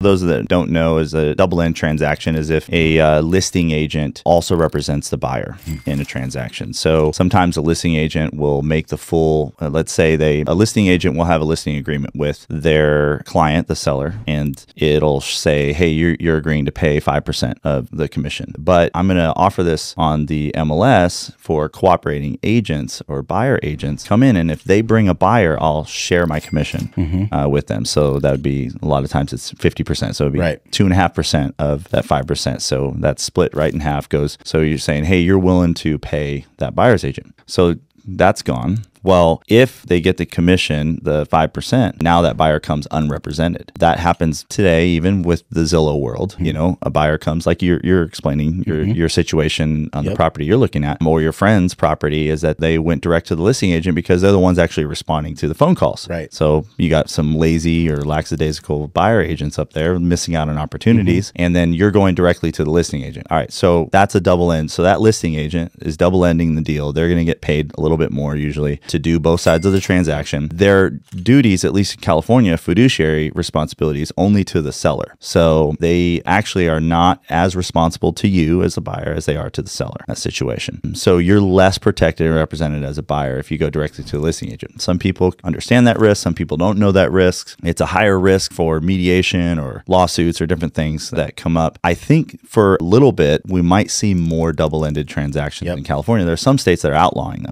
Those that don't know, is a double-end transaction is if a listing agent also represents the buyer in a transaction. So sometimes a listing agent will make the full, let's say a listing agent will have a listing agreement with their client, the seller, and it'll say, hey, you're agreeing to pay 5% of the commission. But I'm going to offer this on the MLS for cooperating agents or buyer agents. Come in, and if they bring a buyer, I'll share my commission with them. So that would be, a lot of times it's 50%. So it'd be right. 2.5% of that 5%. So that split right in half goes. So you're saying, hey, you're willing to pay that buyer's agent. So that's gone. Well, if they get the commission, the 5%, now that buyer comes unrepresented. That happens today, even with the Zillow world. You know, a buyer comes, like you're explaining your situation on the property you're looking at, or your friend's property, is that they went direct to the listing agent because they're the ones actually responding to the phone calls. Right. So you got some lazy or lackadaisical buyer agents up there missing out on opportunities, and then you're going directly to the listing agent. All right, so that's a double end. So that listing agent is double ending the deal. They're going to get paid a little bit more usually to do both sides of the transaction. Their duties, at least in California, fiduciary responsibilities only to the seller. So they actually are not as responsible to you as a buyer as they are to the seller in that situation. So you're less protected and represented as a buyer if you go directly to the listing agent. Some people understand that risk. Some people don't know that risk. It's a higher risk for mediation or lawsuits or different things that come up. I think for a little bit, we might see more double-ended transactions in California. There are some states that are outlawing them.